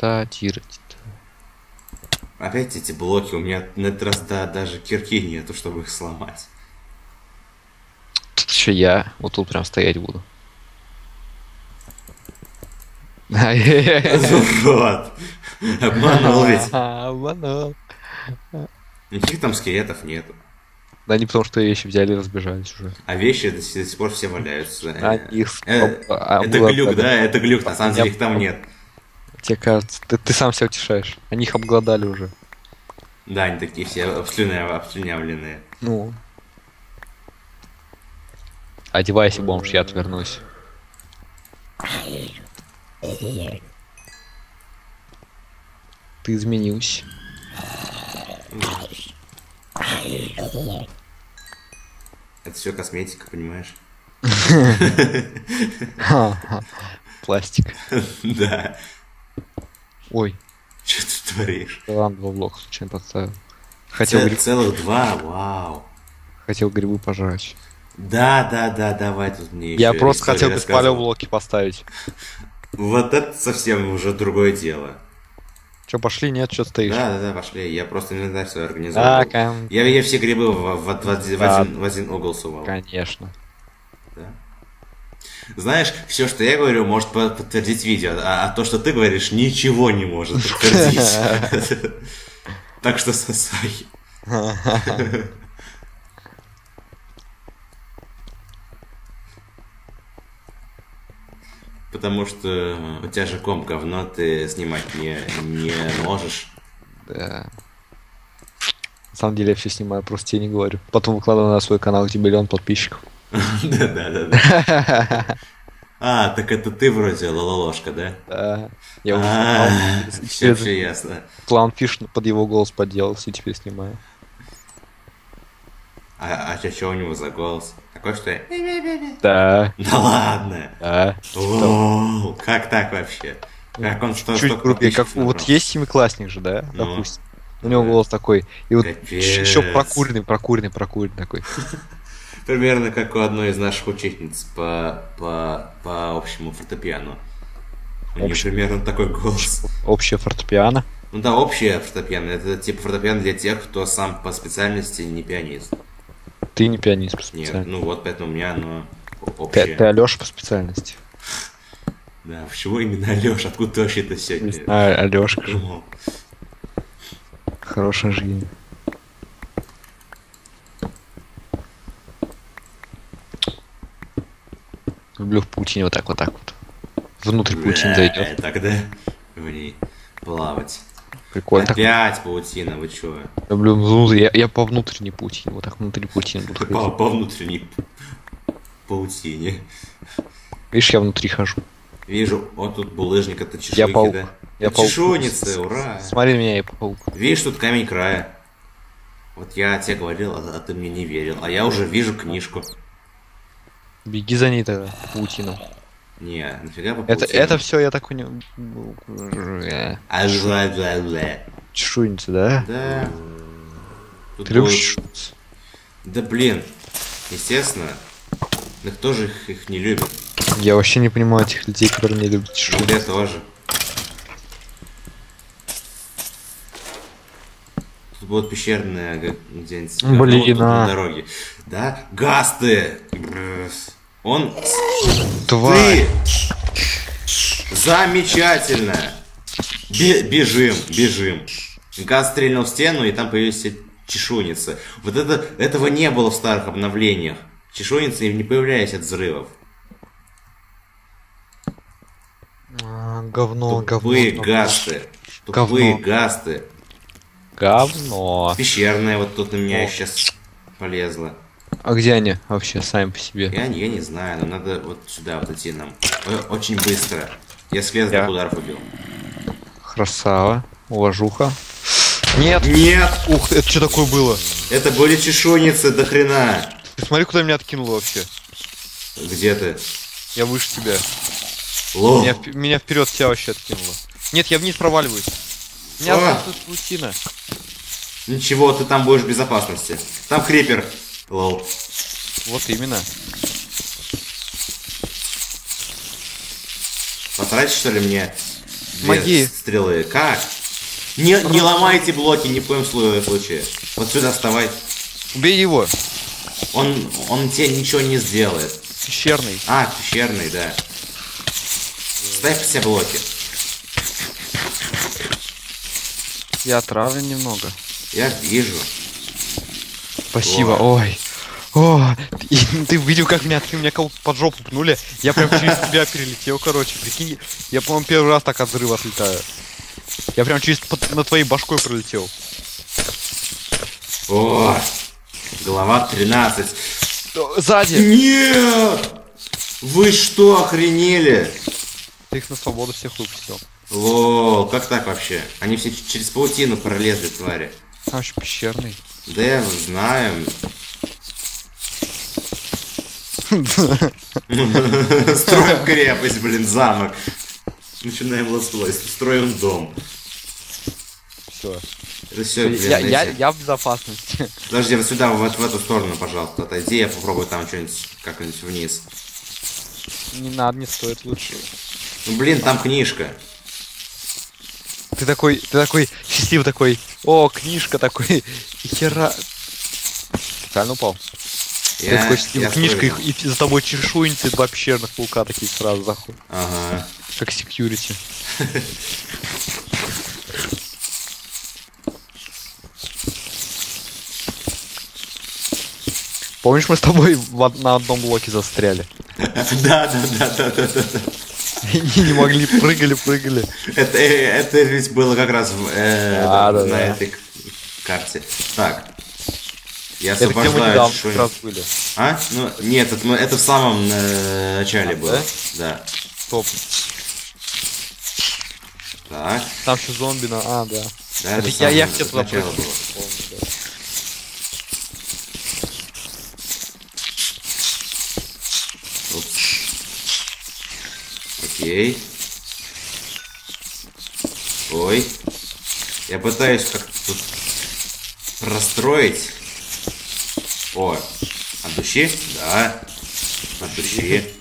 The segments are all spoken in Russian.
Констатировать. Опять эти блоки, у меня на этот раз даже кирки нету, чтобы их сломать. Тут еще я вот тут прям стоять буду. Вот. Обманул ведь. Обманул. Никаких там скелетов нету. Да не потому, что вещи взяли и разбежались уже. А вещи до сих пор все валяются. Это глюк, да? Это глюк, на самом деле их там нет. Тебе кажется, ты сам себя утешаешь. Они их обглодали уже. Да, они такие все обслюнявленные. Ну. Одевайся, бомж, я отвернусь. Ты изменился. Это все косметика, понимаешь? Пластик. Да. Ой. Че ты творишь? Ладно, два блока случайно подставил. Хотел целых два, вау. Хотел грибы пожрать. Да, давай тут мне. Я просто хотел блоки поставить. Вот это совсем уже другое дело. Че, пошли, нет, что стоишь? Да, пошли. Я просто инвентарь свой организовал. Я все грибы в один угол сувал. Конечно. Да. Знаешь, все, что я говорю, может подтвердить видео, а то, что ты говоришь, ничего не может подтвердить. Так что сосай. Потому что у тебя же комп говно, ты снимать не можешь. Да. На самом деле я все снимаю, просто тебе не говорю. Потом выкладываю на свой канал, где миллион подписчиков. Да. А, так это ты вроде лололошка, да? Да. Я уже все ясно. Клаунфиш под его голос подделался и теперь снимаю. А что у него за голос? Такой, что я... Да. Да ладно? Да. Лол, как так вообще? Как он что-то... Чуть крупнее, как... Вот есть семиклассник же, да? Допустим. У него голос такой. И вот еще прокуренный такой. Примерно как у одной из наших учительниц по общему фортепиано. У нее примерно такой голос. Общее фортепиано? Ну да, общее фортепиано. Это типа фортепиано для тех, кто сам по специальности не пианист. Ты не пианист по специальности. Нет, ну вот поэтому у меня оно общее. Ты Алёша по специальности. Да, почему именно Алёша? Откуда ты вообще-то сегодня? Не знаю, Алёшка же. Хорошая жизнь. Люблю в паутине вот так вот. Внутрь паутины зайдет. Тогда в ней плавать. Прикольно. Опять паутина, вы чё? Люблю, я по внутренней паутине, вот так внутри паутины буду ходить. По внутренней паутине. Видишь, я внутри хожу. Вижу, вот тут булыжник, это чешуйки, да? Я паук. Чешуйница, ура! Смотри на меня, я паук. Видишь, тут камень края. Вот я тебе говорил, а ты мне не верил. А я уже вижу книжку. Беги за ней тогда, паутину. Не, нафига по паутину? Это все я так у него... Чешуйница, да? Да. Тут ты любишь чешуйницу? Да блин, естественно. Да кто же их не любит? Я вообще не понимаю этих людей, которые не любят чешуйницу. Я тоже. Тут будет пещерная где-нибудь на дороге. Да? Газ ты! Он... Тварь! Ты! Замечательно! Бежим. Газ стрельнул в стену, и там появились чешуйницы. Вот это... Этого не было в старых обновлениях. Чешуйницы не появлялись от взрывов. Тупые гасты. Говно. Пещерная вот тут на меня сейчас полезла. А где они вообще сами по себе? Я не знаю, но надо вот сюда вот идти нам. Очень быстро. Я слезных ударов убил. Красава. Уважуха. Нет! Ух, это что такое было? Это были чешуйницы, до хрена. Ты смотри, куда меня откинуло вообще. Где ты? Я выше тебя. Лох. Меня вперед тебя вообще откинуло. Нет, я вниз проваливаюсь. У меня осталась паутина. Ничего, ты там будешь в безопасности. Там крипер. Лол. Вот именно. Потратить, что ли, мне Маги. Стрелы. Как? Не ломайте блоки ни в коем случае. Вот сюда вставай. Убей его. Он тебе ничего не сделает. Пещерный. А, пещерный, да. Ставь все блоки. Я отравлен немного. Я вижу. Спасибо, вот. Ой. О, ты видел, как меня под жопу пнули? Я прям через тебя перелетел, короче, прикинь. Я, по-моему, первый раз так от взрыва отлетаю. Я прям через на твоей башкой пролетел. О, голова 13. Сзади. Нет! Вы что, охренели? Ты их на свободу всех выпустил. Лол, как так вообще? Они все через паутину пролезли, твари. А вообще пещерный. Да я знаю. Строим крепость, блин, замок. Начинаем лослость, строим дом. Все. Я в безопасности. Подожди, вот сюда, вот в эту сторону, пожалуйста, отойди, я попробую там что-нибудь, как-нибудь вниз. Не надо, не стоит, лучше. Ну блин, там книжка. Ты такой счастливый такой. О, книжка такой. Хера. Специально упал. Я книжка и за тобой чешуйницы два пещерных паука такие сразу заходят. Ага. Как секьюрити. Помнишь, мы с тобой на одном блоке застряли? Да. Не могли, прыгали. Это ведь было как раз на этой карте. Так. Я освобождаю шуйницу. А? Ну, нет, это в самом начале было. Да. Стоп. Так. Там еще зомби на... А, да. Я в тебя туда прыгал. Окей. Ой. Я пытаюсь как-то тут простроить. О, от души? Да. От души.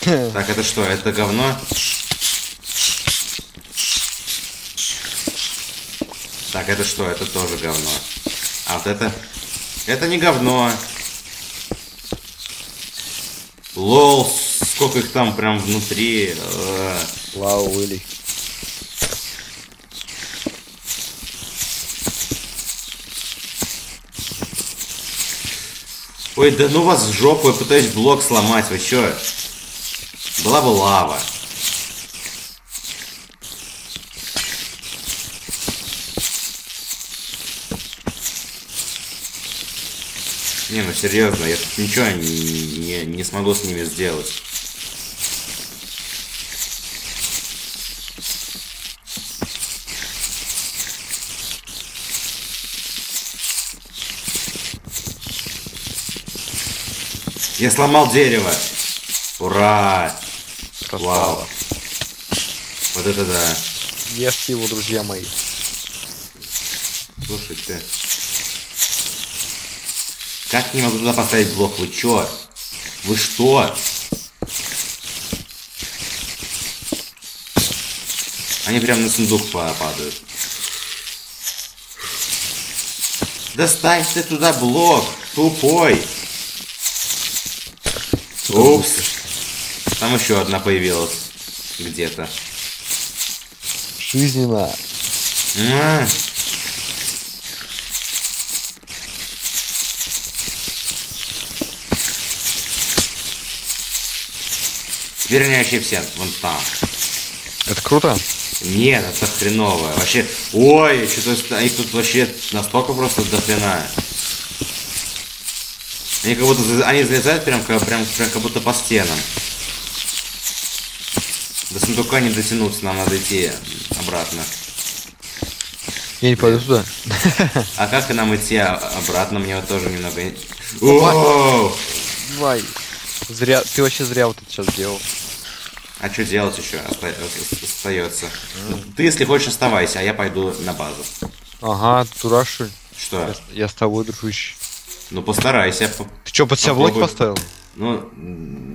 Так, это что? Это говно? Так, это что? Это тоже говно. А вот это? Это не говно. Лол. Сколько их там прям внутри. Вау, Уилли. Ой, да ну вас в жопу, я пытаюсь блок сломать, вы чё? Была бы лава. Не, ну серьезно, я тут ничего не смогу с ними сделать. Я сломал дерево. Ура! Вау. Вот это да. Ешьте его, друзья мои. Слушай, ты. Как не могу туда поставить блок? Вы чё? Вы что? Они прям на сундук падают. Достань ты туда блок, тупой. Упс. Там еще одна появилась. Где-то. Жизненно. Теперь они вообще все вон там. Это круто? Нет, это хреново. Вообще. Ой, что-то их тут вообще настолько просто до хрена. Они как будто они залезают прям как будто по стенам. До сундука не дотянуться, нам надо идти обратно. Я не пойду сюда. А как нам идти обратно? Мне вот тоже немного. О! Давай. Зря. Ты вообще зря вот это сейчас делал. А что делать еще? Остается. Ты, если хочешь, оставайся, а я пойду на базу. Ага, тураши. Что? Я с тобой, дружище. Ну постарайся. Ты что, под себя блоки поставил? Ну,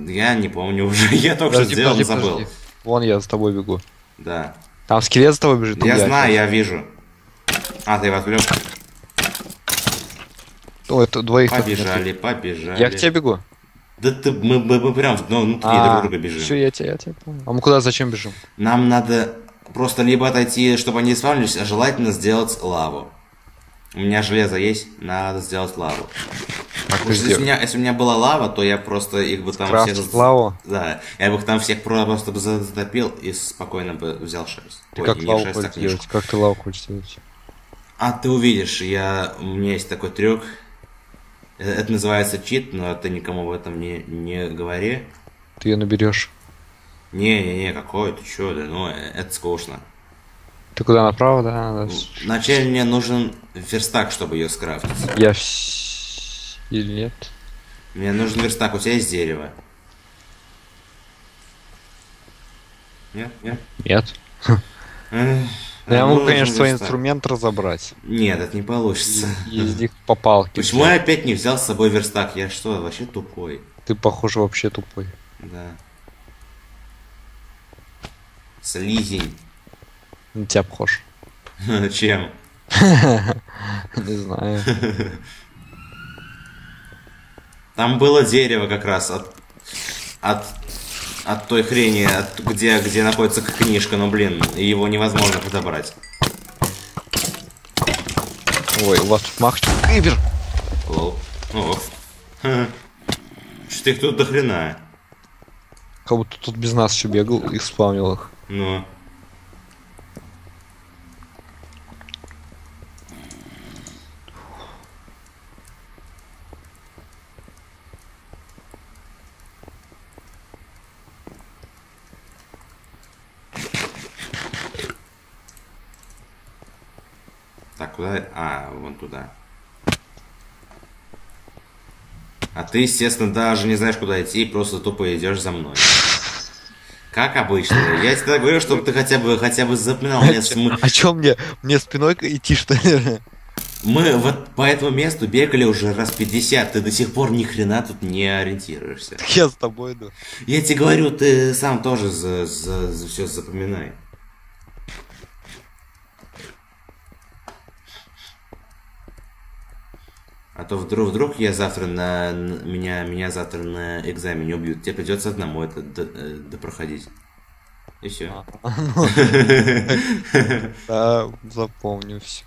я не помню уже. Я только что сделал, забыл. Вон я за тобой бегу. Да. Там скелет за тобой бежит. Я знаю, я вижу. А, ты его отвлек. О, это двоих. Побежали, побежали. Я к тебе бегу. Да ты, мы прям внутри друг друга бежим. Все, я тебя понял. А мы куда, зачем бежим? Нам надо просто либо отойти, чтобы они исправились, а желательно сделать лаву. У меня железо есть, надо сделать лаву. Если у меня была лава, то я просто их бы там всех... лаву? Да, я бы их там всех просто затопил и спокойно бы взял шерсть. Ты как лаву хочешь делать? Как ты лаву хочешь делать? А ты увидишь, у меня есть такой трюк. Это называется чит, но ты никому об этом не говори. Ты ее наберешь. Не-не-не, какой ты, чё, да, ну, это скучно. Ты куда, направо, да? Надо... Вначале мне нужен верстак, чтобы ее скрафтить. Я... или нет? Мне нужен верстак, у тебя есть дерево? Нет? Нет? Нет. Я могу, конечно, свой инструмент разобрать. Нет, это не получится. Ездить по палке. Почему я опять не взял с собой верстак? Я что, вообще тупой? Ты, похоже, вообще тупой. Да. Слизень. На тебя похож. Чем? Не знаю. Там было дерево как раз от той хрени, где находится книжка, но, блин, его невозможно подобрать. Ой, у вас тут махнет. Кибер! Лол. Что-то их тут до хрена. Как будто тут без нас еще бегал и спавнил их. Ну. Так, куда? А, вон туда. А ты, естественно, даже не знаешь, куда идти, просто тупо идешь за мной. Как обычно. Я тебе говорю, чтобы ты хотя бы запоминал. А чё мне? Мне спиной идти, что ли? Мы вот по этому месту бегали уже раз 50, ты до сих пор ни хрена тут не ориентируешься. Я с тобой иду. Я тебе говорю, ты сам тоже все запоминай. А то вдруг я завтра меня завтра на экзамене убьют. Тебе придется одному это допроходить. И все. Да, запомню все.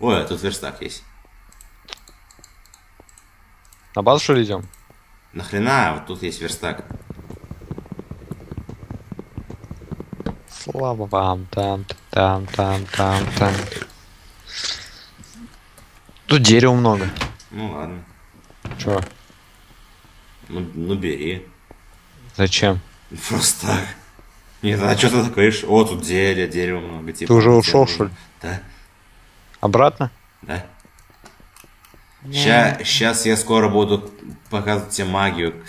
Ой, а тут верстак есть. На базу что ли идем? Нахрена, вот тут есть верстак. Слава вам, там. Тут дерева много. Ну ладно. Чё? Ну бери. Зачем? Просто так. Нет, а что ты так говоришь? О, тут дерева много. Типа, ты уже ушел, что ли? Да. Обратно? Да. Сейчас я скоро буду показывать тебе магию,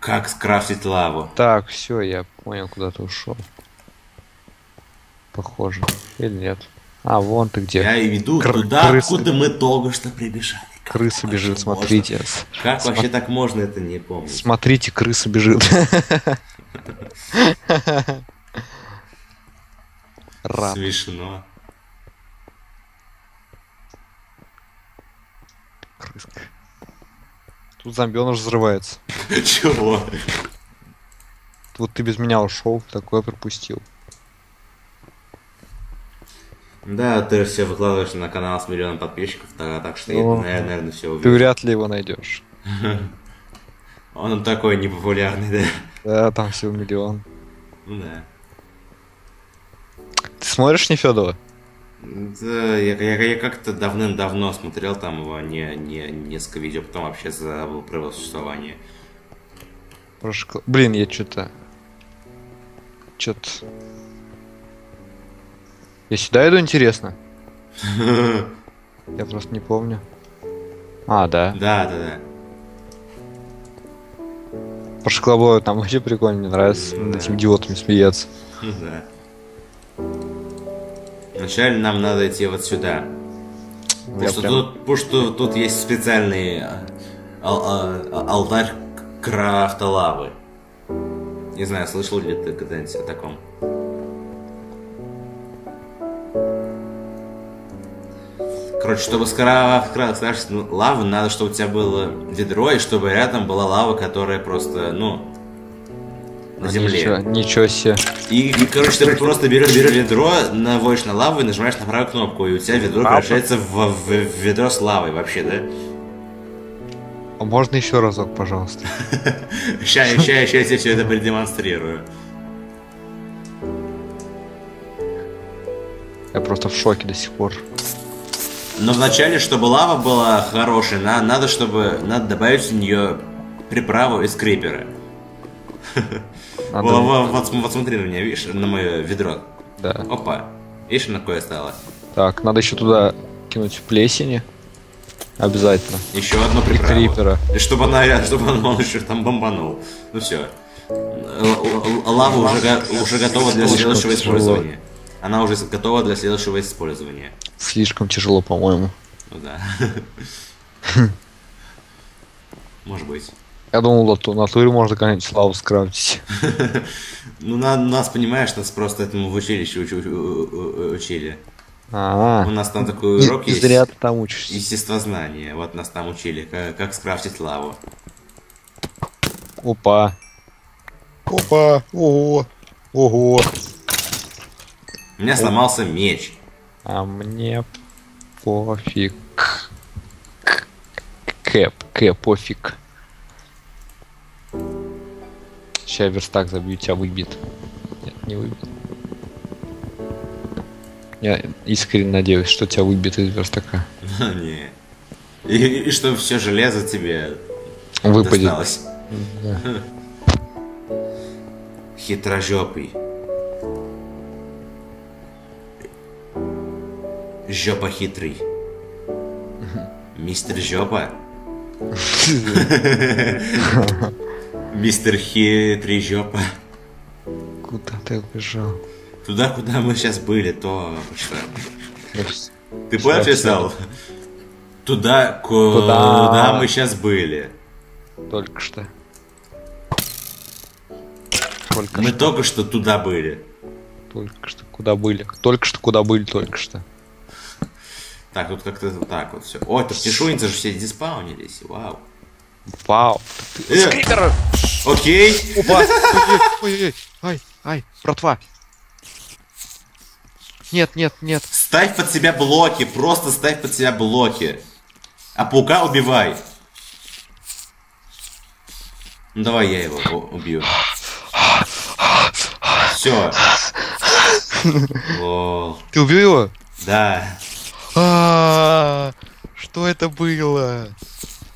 как скрафтить лаву. Так, все, я понял, куда ты ушел. Похоже. Или нет? А, вон ты где. Я иду туда, откуда мы только что прибежали. Крыса бежит, смотрите. Как вообще так можно, это не помню. Смотрите, крыса бежит. Смешно. Крыска. Тут зомбёныш взрывается. Чего? Тут ты без меня ушел, такое пропустил. Да, ты все выкладываешь на канал с миллионом подписчиков, так что я, наверное, все увижу. Ты вряд ли его найдешь. Он такой непопулярный, да? Да, там всего миллион. Да. Ты смотришь Нефёдова? Да, я как-то давным-давно смотрел там его несколько видео, потом вообще забыл про его существование. Блин, я что-то... Я сюда иду, интересно? Я просто не помню. А, да. Да. Про шоколад там вообще прикольно, мне нравится. Да. Над этими идиотами смеяться. Да. Вначале нам надо идти вот сюда. Потому что тут есть специальный алтарь крафта лавы. Не знаю, слышал ли ты когда-нибудь о таком? Короче, чтобы скрашивать лаву, надо, чтобы у тебя было ведро, и чтобы рядом была лава, которая просто, ну, на земле. Ничего себе. И короче, ты просто берешь ведро, наводишь на лаву и нажимаешь на правую кнопку, и у тебя ведро превращается в ведро с лавой вообще, да? А можно еще разок, пожалуйста? Сейчас я тебе все это продемонстрирую. Я просто в шоке до сих пор. Но вначале, чтобы лава была хорошей, надо добавить в нее приправу из крипера. Вот смотри на меня, видишь, на мое ведро. Да. Опа, видишь, на кое стало. Так, надо еще туда кинуть плесени. Обязательно. Еще одну приправу. И крипера. И чтобы он еще там бомбанул. Ну все. Лава уже готова для следующего использования. Она уже готова для следующего использования. Слишком тяжело, по-моему. Ну да. Может быть. Я думал, на натуре можно какую-нибудь лаву скрафтить. Ну, нас, понимаешь, нас просто этому в училище учили. У нас там такой урок есть. Зря ты там учишься. Естествознание. Вот нас там учили, как скрафтить лаву. Опа. Опа. Ого. Ого. У меня сломался меч. А мне пофиг. Кэп, пофиг. Сейчас верстак забью, тебя выбит. Нет, не выбит. Я искренне надеюсь, что тебя выбит из верстака. Не. И что все железо тебе выпадет. Хитрожопый. Жопа хитрый. Мистер Жопа. Мистер Хитрый Жопа. Куда ты убежал? Туда, куда мы сейчас были, то... Ты понял, что я сказал? Туда, куда мы сейчас были. Только что. Мы только что туда были. Только что куда были. Только что куда были, только что. Так, тут как-то так вот все. О, это птишуницы же все диспаунились. Вау. Вау. Скрипер! Окей. Опа. Ай, ай, братва. Нет, нет, нет. Ставь под себя блоки. Просто ставь под себя блоки. А паука убивай. Ну давай я его убью. Все. Ты убил его? Да. Что это было?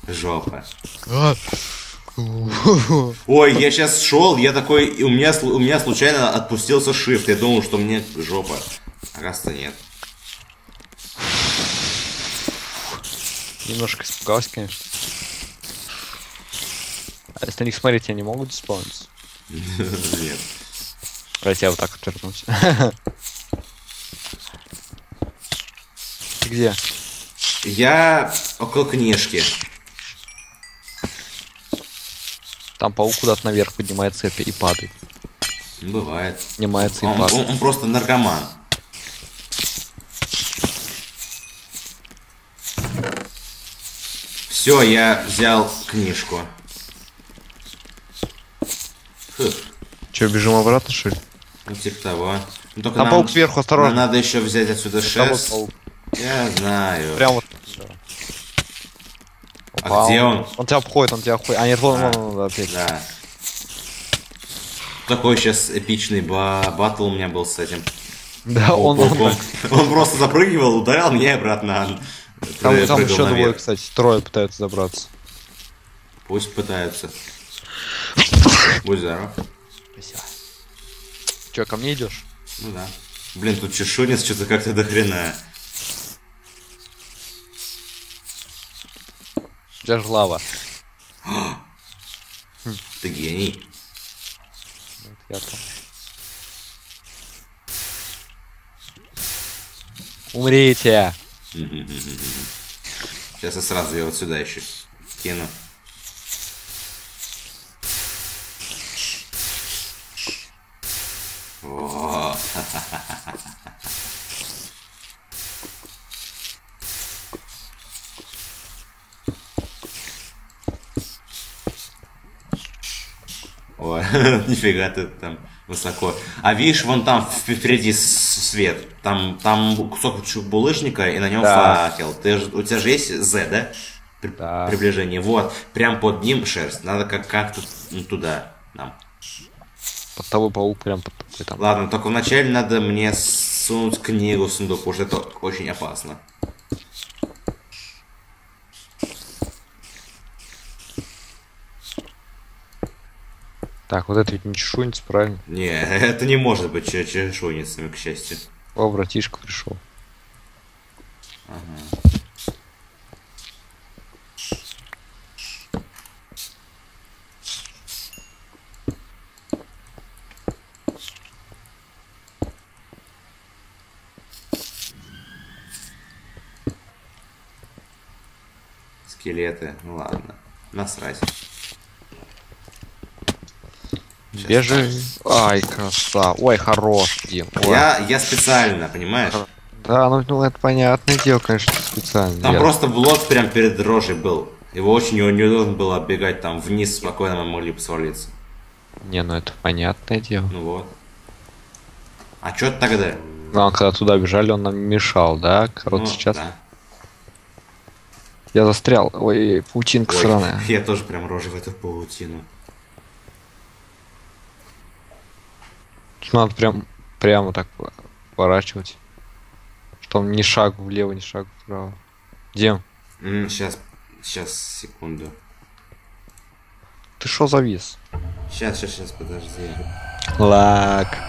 Жопа. Ой, я сейчас шел, я такой, и у меня случайно отпустился shift, я думал, что мне жопа, оказывается нет. Немножко испугался, конечно. А если на них смотреть, они могут диспауниться? Нет. Давайте я вот так отвернусь. Где? Я около книжки. Там паук куда-то наверх поднимает цепи и падает. Бывает. Поднимается и падает. Он просто наркоман. Все, я взял книжку. Че, бежим обратно, что ли? Ну, типа того. Ну, только там паук сверху, осторожно. Надо еще взять отсюда шест. Я знаю. Прям вот. А где он? Он тебя обходит, он тебя обходит. А нет, вон надо ответить. Да. Такой сейчас эпичный батл у меня был с этим. Да, он просто запрыгивал, ударял меня и обратно. Там еще двое, кстати, трое пытаются забраться. Пусть пытаются. Будь здоров. Спасибо. Че, ко мне идешь? Ну да. Блин, тут чешунец что-то как-то дохрена. У тебя же лава. Ты гений. Умрите. Сейчас я сразу ее вот сюда еще кину. Нифига ты там высоко. А видишь, вон там впереди свет. Там кусок булыжника, и на нем факел. У тебя же есть Z, да? Приближение. Вот. Прям под ним шерсть. Надо как-то туда. Под тобой паук прям под тобой там. Ладно, только вначале надо мне сунуть книгу в сундук, потому что это очень опасно. Так, вот это ведь не чешуйница, правильно? Не, это не может быть чешуйницами, к счастью. О, братишка пришел. Ага. Скелеты, ну ладно, насрать. Бежи. Ай, краса. Ой, хорош, Дим. Я специально, понимаешь? Да, ну это понятное дело, конечно, специально. Там просто блок прям перед рожей был. Его очень неудобно было оббегать там вниз, спокойно мы могли бы свалиться. Не, ну это понятное дело. Ну вот. А чё тогда? Ну, когда туда бежали, он нам мешал, да? Короче, ну, сейчас. Да. Я застрял. Ой, паутинка сраная. Я тоже прям рожей в эту паутину. Надо прямо так поворачивать, что он ни шаг влево, ни шаг вправо. Дим, сейчас секунду. Ты шо завис? Сейчас, подожди. Лак.